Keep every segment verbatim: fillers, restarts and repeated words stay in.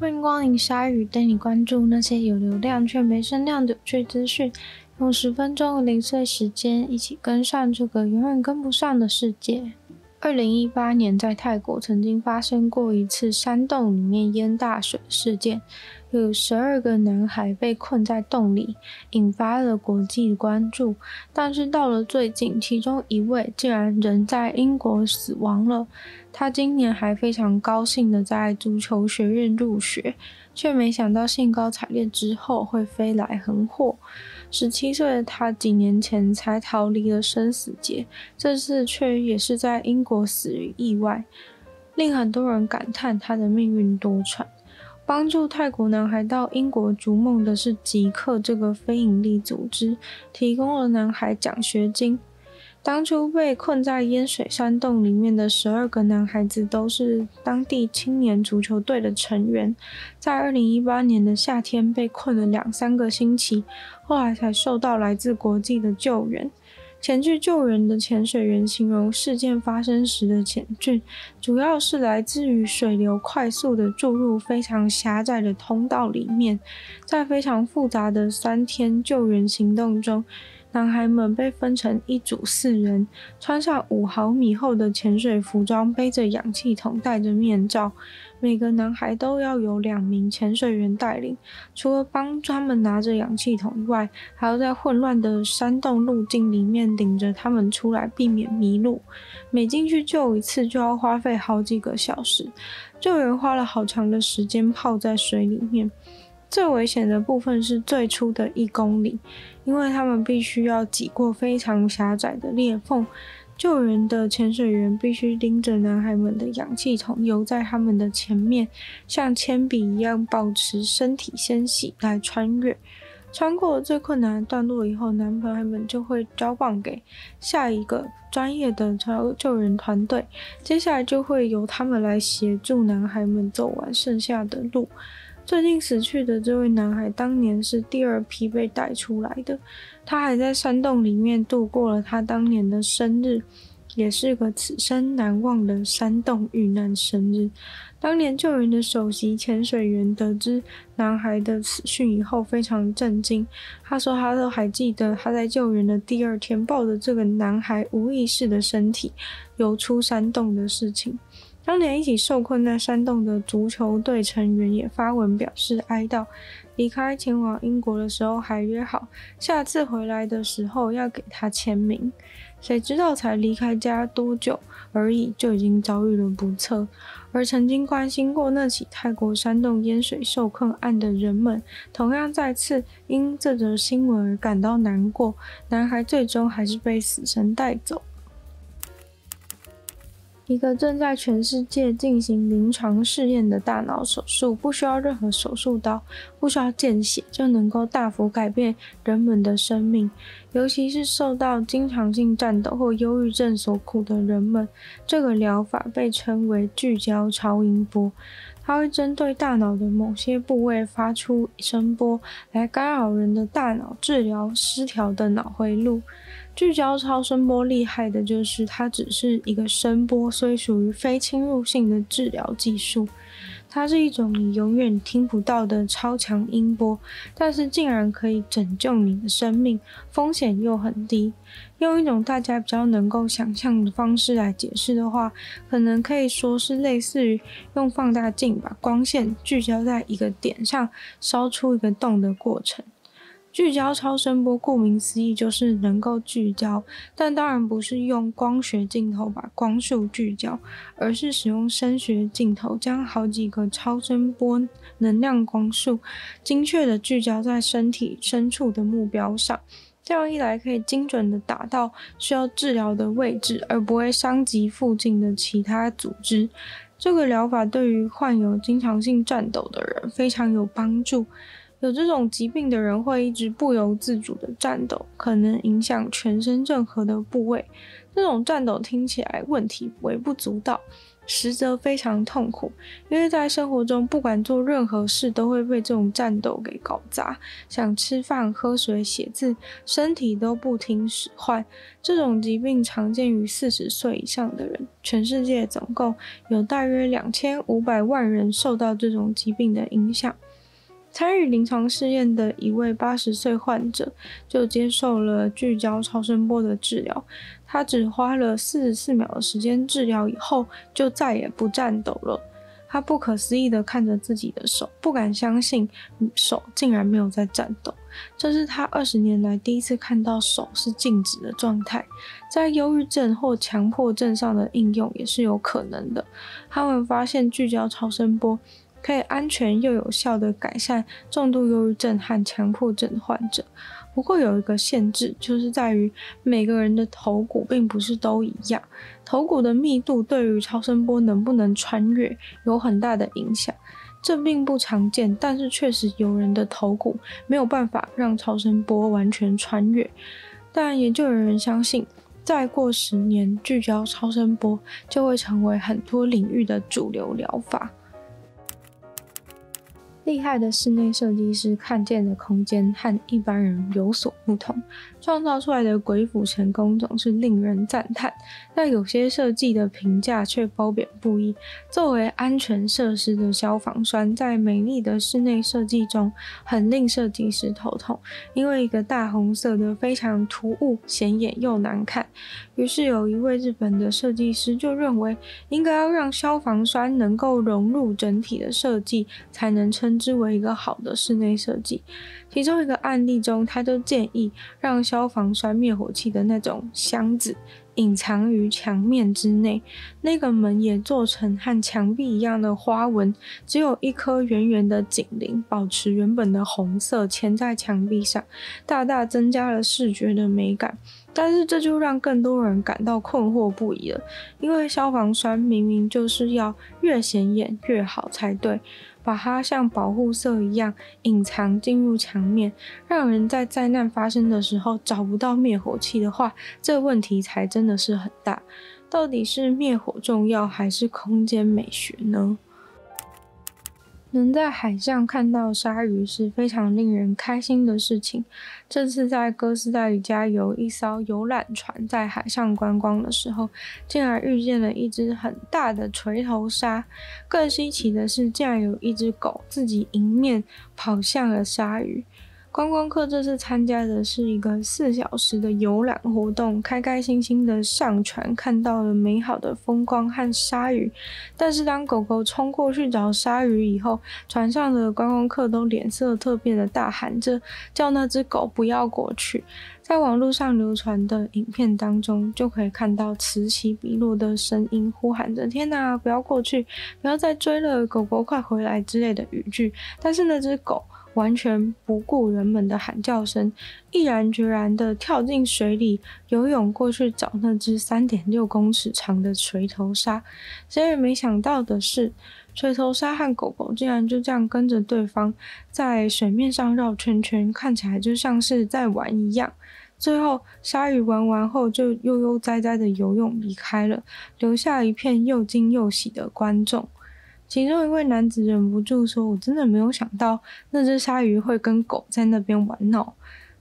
欢迎光临鲨鱼，带你关注那些有流量却没声量的有趣资讯，用十分钟的零碎时间，一起跟上这个永远跟不上的世界。二零一八年在泰国曾经发生过一次山洞里面淹大水事件，有十二个男孩被困在洞里，引发了国际关注。但是到了最近，其中一位竟然人在英国死亡了。他今年还非常高兴的在足球学院入学，却没想到兴高采烈之后会飞来横祸。十七岁的他几年前才逃离了生死劫，这次却也是在英国死于意外，令很多人感叹他的命运多舛。帮助泰国男孩到英国逐梦的是极客这个非营利组织，提供了男孩奖学金。当初被困在淹水山洞里面的十二个男孩子都是当地青年足球队的成员，在二零一八年的夏天被困了两三个星期，后来才受到来自国际的救援。前去救援的潜水员形容事件发生时的险峻，主要是来自于水流快速的注入非常狭窄的通道里面。在非常复杂的三天救援行动中，男孩们被分成一组四人，穿上五毫米厚的潜水服装，背着氧气筒，戴着面罩。每个男孩都要有两名潜水员带领，除了帮他们拿着氧气筒以外，还要在混乱的山洞路径里面领着他们出来，避免迷路。每进去救一次就要花费好几个小时，救援花了好长的时间泡在水里面。最危险的部分是最初的一公里，因为他们必须要挤过非常狭窄的裂缝。救援的潜水员必须拎着男孩们的氧气筒游在他们的前面，像铅笔一样保持身体纤细来穿越。穿过最困难的段落以后，男孩们就会交棒给下一个专业的救援团队，接下来就会由他们来协助男孩们走完剩下的路。最近死去的这位男孩当年是第二批被带出来的，他还在山洞里面度过了他当年的生日，也是个此生难忘的山洞遇难生日。当年救援的首席潜水员得知男孩的死讯以后非常震惊，他说他都还记得他在救援的第二天抱着这个男孩无意识的身体游出山洞的事情。当年一起受困在山洞的足球队成员也发文表示哀悼，离开前往英国的时候还约好下次回来的时候要给他签名，谁知道才离开家多久而已就已经遭遇了不测。而曾经关心过那起泰国山洞淹水受困案的人们同样再次因这则新闻而感到难过，男孩最终还是被死神带走。一个正在全世界进行临床试验的大脑手术，不需要任何手术刀，不需要见血，就能够大幅改变人们的生命。尤其是受到经常性战斗或忧郁症所苦的人们，这个疗法被称为聚焦超音波。它会针对大脑的某些部位发出声波，来干扰人的大脑，治疗失调的脑回路。聚焦超声波厉害的就是它只是一个声波，所以属于非侵入性的治疗技术。它是一种你永远听不到的超强音波，但是竟然可以拯救你的生命，风险又很低。用一种大家比较能够想象的方式来解释的话，可能可以说是类似于用放大镜把光线聚焦在一个点上，烧出一个洞的过程。聚焦超声波顾名思义就是能够聚焦，但当然不是用光学镜头把光束聚焦，而是使用声学镜头将好几个超声波能量光束精确地聚焦在身体深处的目标上。这样一来可以精准地打到需要治疗的位置，而不会伤及附近的其他组织。这个疗法对于患有经常性战斗的人非常有帮助。有这种疾病的人会一直不由自主的战斗，可能影响全身任何的部位。这种战斗听起来问题微不足道，实则非常痛苦，因为在生活中不管做任何事都会被这种战斗给搞砸，想吃饭、喝水、写字，身体都不听使唤。这种疾病常见于四十岁以上的人，全世界总共有大约两千五百万人受到这种疾病的影响。参与临床试验的一位八十岁患者就接受了聚焦超声波的治疗，他只花了四十四秒的时间治疗以后就再也不颤抖了。他不可思议地看着自己的手，不敢相信手竟然没有在颤抖。这是他二十年来第一次看到手是静止的状态。在忧郁症或强迫症上的应用也是有可能的。他们发现聚焦超声波可以安全又有效地改善重度忧郁症和强迫症患者，不过有一个限制，就是在于每个人的头骨并不是都一样，头骨的密度对于超声波能不能穿越有很大的影响。这并不常见，但是确实有人的头骨没有办法让超声波完全穿越，但也就有人相信再过十年聚焦超声波就会成为很多领域的主流疗法。厉害的室内设计师看见的空间和一般人有所不同，创造出来的鬼斧神工总是令人赞叹，但有些设计的评价却褒贬不一。作为安全设施的消防栓，在美丽的室内设计中很令设计师头痛，因为一个大红色的非常突兀、显眼又难看。于是有一位日本的设计师就认为，应该要让消防栓能够融入整体的设计，才能称之为一个好的室内设计。其中一个案例中，他就建议让消防栓灭火器的那种箱子隐藏于墙面之内，那个门也做成和墙壁一样的花纹，只有一颗圆圆的警铃保持原本的红色嵌在墙壁上，大大增加了视觉的美感。但是这就让更多人感到困惑不已了，因为消防栓明明就是要越显眼越好才对，把它像保护色一样隐藏进入墙面，让人在灾难发生的时候找不到灭火器的话，这问题才真的是很大。到底是灭火重要还是空间美学呢？能在海上看到鲨鱼是非常令人开心的事情。这次在哥斯达黎加有一艘游览船在海上观光的时候，竟然遇见了一只很大的锤头鲨。更稀奇的是，竟然有一只狗自己迎面跑向了鲨鱼。观光客这次参加的是一个四小时的游览活动，开开心心的上船，看到了美好的风光和鲨鱼。但是当狗狗冲过去找鲨鱼以后，船上的观光客都脸色特别的大喊着，叫那只狗不要过去。在网络上流传的影片当中，就可以看到此起彼落的声音，呼喊着天哪，不要过去，不要再追了，狗狗快回来之类的语句。但是那只狗完全不顾人们的喊叫声，毅然决然地跳进水里，游泳过去找那只 三点六公尺长的锤头鲨。谁也没想到的是，锤头鲨和狗狗竟然就这样跟着对方在水面上绕圈圈，看起来就像是在玩一样。最后鲨鱼玩完后就悠悠哉哉地游泳离开了，留下一片又惊又喜的观众。其中一位男子忍不住说，我真的没有想到那只鲨鱼会跟狗在那边玩闹。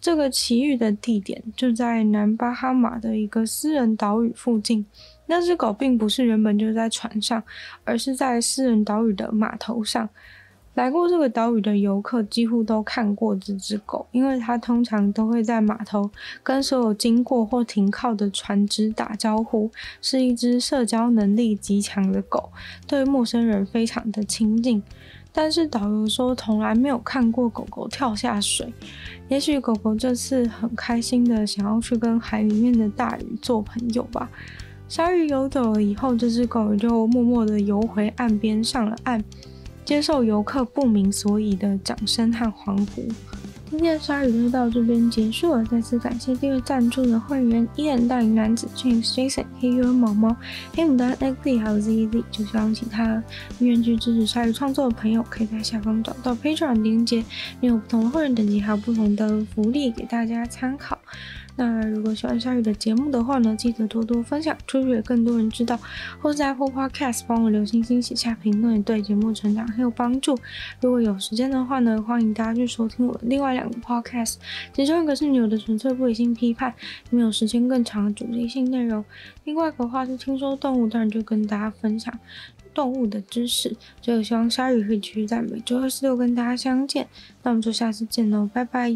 这个奇遇的地点就在南巴哈马的一个私人岛屿附近，那只狗并不是原本就在船上，而是在私人岛屿的码头上。来过这个岛屿的游客几乎都看过这只狗，因为它通常都会在码头跟所有经过或停靠的船只打招呼，是一只社交能力极强的狗，对陌生人非常的亲近。但是导游说从来没有看过狗狗跳下水。也许狗狗这次很开心的想要去跟海里面的大鱼做朋友吧。鲨鱼游走了以后，这只狗就默默的游回岸边，上了岸，接受游客不明所以的掌声和欢呼。今天的鲨鱼就到这边结束了，再次感谢订阅赞助的会员依然大龄男子 James Jason K U N 毛毛黑牡丹 X Z 还有 Z Z， 就像其他愿意支持鲨鱼创作的朋友，可以在下方找到 Patreon 链接，有不同的会员等级还有不同的福利给大家参考。那如果喜欢鲨鱼的节目的话呢，记得多多分享出去，给更多人知道，或是在 Apple Podcast 帮我留星星、写下评论，对节目成长很有帮助。如果有时间的话呢，欢迎大家去收听我的另外两个 Podcast， 其中一个是女友的纯粹不理性批判，里面有时间更长的主题性内容；另外一个话是听说动物，当然就跟大家分享动物的知识。所以希望鲨鱼可以继续在每周二十六跟大家相见，那我们就下次见喽，拜拜。